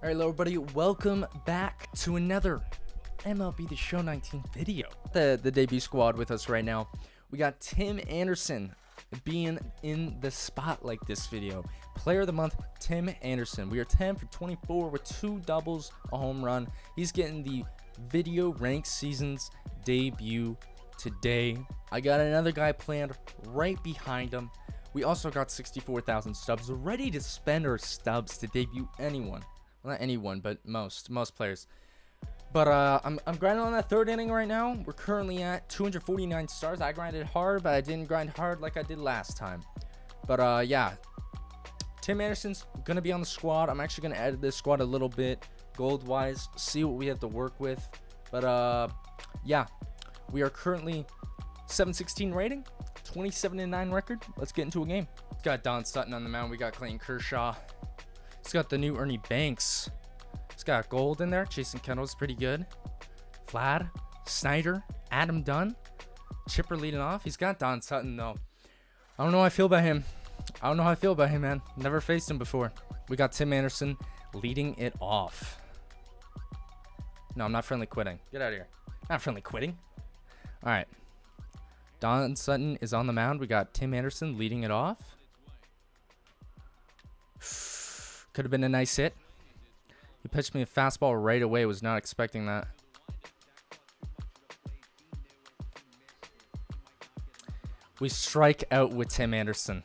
All right, hello everybody, welcome back to another MLB The Show 19 video. The debut squad with us right now. We got Tim Anderson being in the spotlight this video. Player of the month, Tim Anderson. We are 10 for 24 with 2 doubles, a home run. He's getting the video rank season's debut today. I got another guy planned right behind him. We also got 64,000 stubs ready to spend our stubs to debut anyone. Well, not anyone, but most players. But I'm grinding on that third inning right now. We're currently at 249 stars. I grinded hard, but I didn't grind hard like I did last time. But yeah, Tim Anderson's gonna be on the squad. I'm actually gonna edit this squad a little bit, gold wise, see what we have to work with. But yeah, we are currently 716 rating, 27-9 record. Let's get into a game. It's got Don Sutton on the mound. We got Clayton Kershaw. It's got the new Ernie Banks. It's got gold in there. Jason Kendall is pretty good. Vlad Snyder, Adam Dunn, Chipper leading off. He's got Don Sutton though. I don't know how I feel about him. I don't know how I feel about him, man. Never faced him before. We got Tim Anderson leading it off. No, I'm not friendly quitting. Get out of here. Not friendly quitting. All right. Don Sutton is on the mound. We got Tim Anderson leading it off. Could have been a nice hit. He pitched me a fastball right away. Was not expecting that. We strike out with Tim Anderson.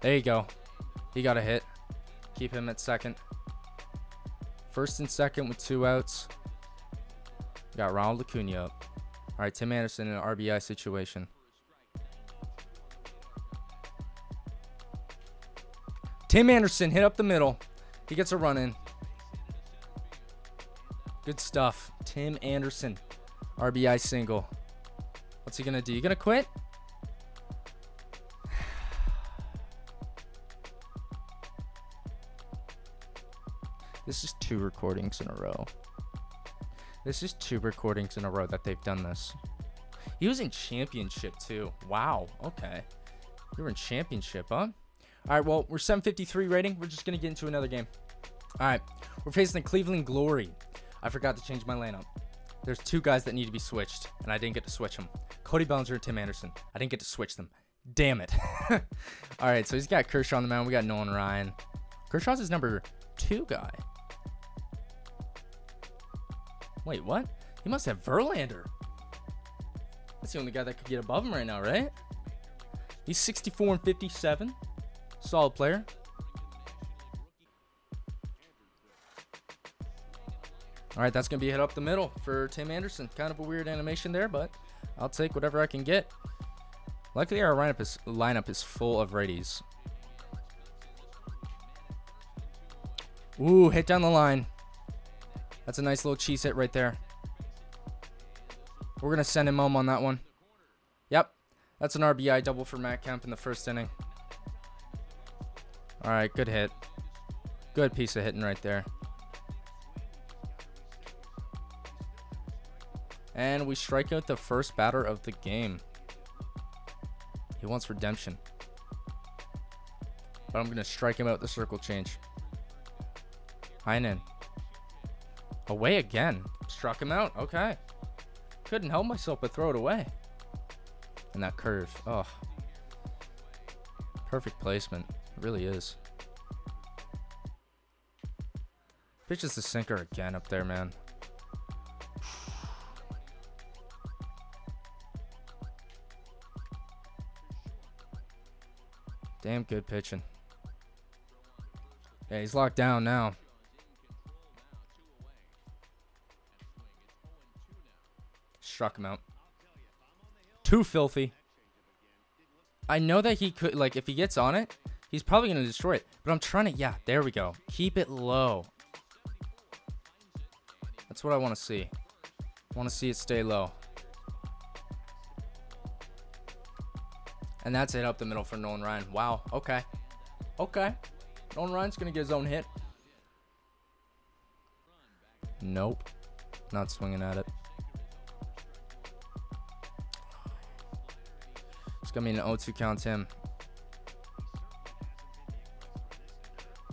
There you go. He got a hit. Keep him at second. First and second with 2 outs. We got Ronald Acuna up. All right, Tim Anderson in an RBI situation. Tim Anderson hit up the middle. He gets a run in. Good stuff. Tim Anderson, RBI single. What's he gonna do? You gonna quit? This is 2 recordings in a row. This is 2 recordings in a row that they've done this. He was in championship too. Wow. Okay. You were in championship, huh? All right, well, we're 753 rating. We're just going to get into another game. All right, we're facing the Cleveland Glory. I forgot to change my lineup. There's 2 guys that need to be switched, and I didn't get to switch them. Cody Bellinger and Tim Anderson. I didn't get to switch them. Damn it. All right, so he's got Kershaw on the mound. We got Nolan Ryan. Kershaw's his number 2 guy. Wait, what? He must have Verlander. That's the only guy that could get above him right now, right? He's 64 and 57. Solid player. All right, that's going to be hit up the middle for Tim Anderson. Kind of a weird animation there, but I'll take whatever I can get. Luckily, our lineup is full of righties. Ooh, hit down the line. That's a nice little cheese hit right there. We're going to send him home on that one. Yep, that's an RBI double for Matt Kemp in the first inning. All right, good hit. Good piece of hitting right there. And we strike out the first batter of the game. He wants redemption. But I'm going to strike him out the circle change. Heinen. Away again. Struck him out. Okay. Couldn't help myself but throw it away. And that curve. Oh. Perfect placement. Really is. Pitches the sinker again up there, man. Damn good pitching. Yeah, he's locked down now. Struck him out. Too filthy. I know that he could, like, if he gets on it, he's probably going to destroy it, but I'm trying to, yeah, there we go. Keep it low. That's what I want to see. I want to see it stay low. And that's it up the middle for Nolan Ryan. Wow, okay. Okay. Nolan Ryan's going to get his own hit. Nope. Not swinging at it. It's going to be an 0-2 count to him.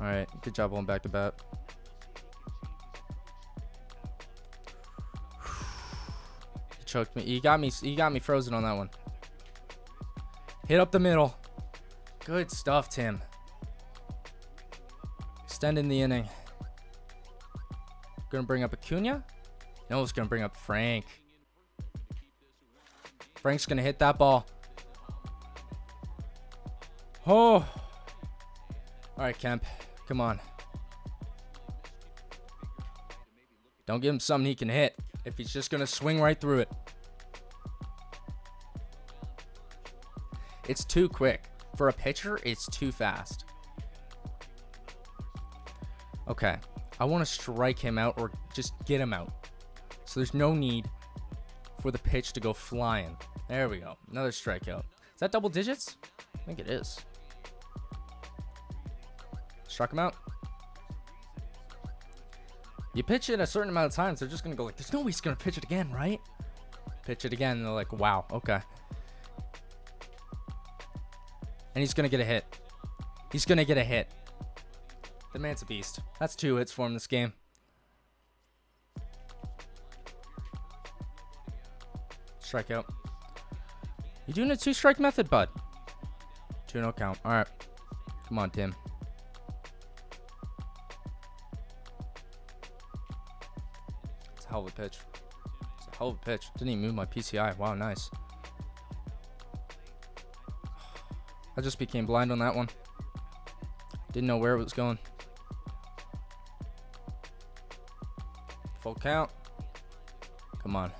All right, good job going back to bat. He choked me. He got me frozen on that one. Hit up the middle. Good stuff, Tim. Extending the inning. Gonna bring up Acuna. No, it's gonna bring up Frank. Frank's gonna hit that ball. Oh. All right, Kemp. Come on. Don't give him something he can hit if he's just going to swing right through it. It's too quick. For a pitcher, it's too fast. Okay. I want to strike him out or just get him out. So there's no need for the pitch to go flying. There we go. Another strikeout. Is that double digits? I think it is. Struck him out. You pitch it a certain amount of times, they're just going to go like, there's no way he's going to pitch it again, right? Pitch it again, and they're like, wow, okay. And he's going to get a hit. He's going to get a hit. The man's a beast. That's 2 hits for him this game. Strikeout. You're doing a 2-strike method, bud. 2-0 count. All right. Come on, Tim. Hell of a pitch. It's a hell of a pitch. Didn't even move my PCI. Wow, nice. I just became blind on that one. Didn't know where it was going. Full count. Come on.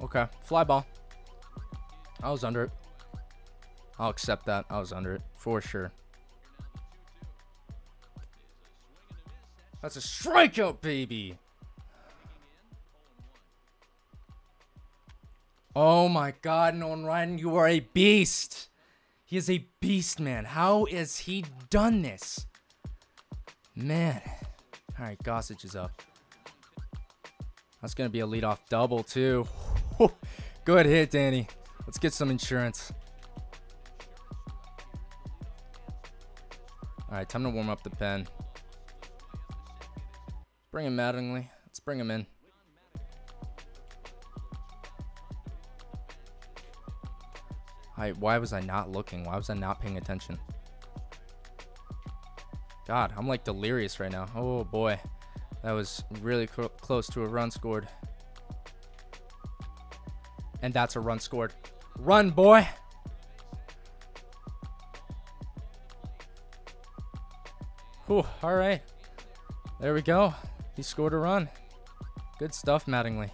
Okay, fly ball. I was under it. I'll accept that. I was under it for sure. That's a strikeout, baby. Oh my God, Nolan Ryan, you are a beast. He is a beast, man. How has he done this? Man. All right, Gossage is up. That's going to be a leadoff double, too. Good hit, Danny. Let's get some insurance. All right, time to warm up the pen. Bring him Mattingly. Let's bring him in. Why was I not looking? Why was I not paying attention? God, I'm like delirious right now. Oh, boy. That was really close to a run scored. And that's a run scored. Run, boy. Whew, all right. There we go. He scored a run. Good stuff, Mattingly.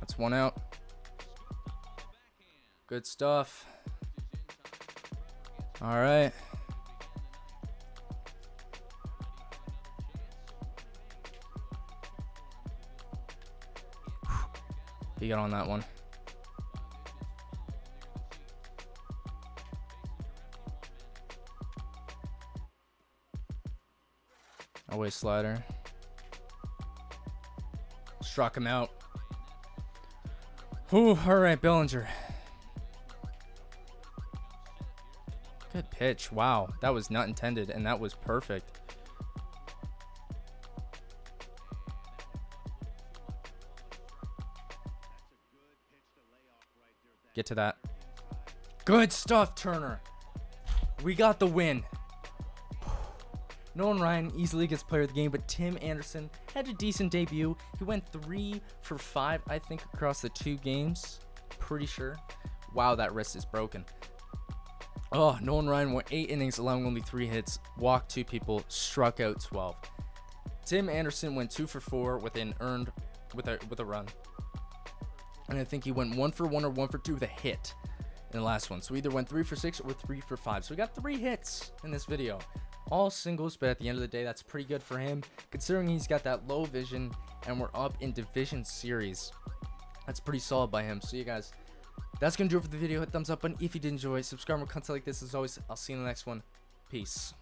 That's one out. Good stuff. All right. He got on that one. Away slider. Struck him out. Ooh, all right, Billinger. Good pitch. Wow, that was not intended, and that was perfect. Get to that. Good stuff, Turner. We got the win. Nolan Ryan easily gets player of the game, but Tim Anderson had a decent debut. He went 3 for 5, I think, across the 2 games. Pretty sure. Wow, that wrist is broken. Oh, Nolan Ryan went 8 innings, allowing only 3 hits, walked 2 people, struck out 12. Tim Anderson went 2 for 4 with an earned with a run. And I think he went 1 for 1 or 1 for 2 with a hit in the last one. So we either went 3 for 6 or 3 for 5. So we got 3 hits in this video. All singles, but at the end of the day, that's pretty good for him. Considering he's got that low vision and we're up in division series. That's pretty solid by him. So you guys, That's gonna do it for the video. Hit thumbs up button if you did enjoy. Subscribe for content like this as always. I'll see you in the next one. Peace.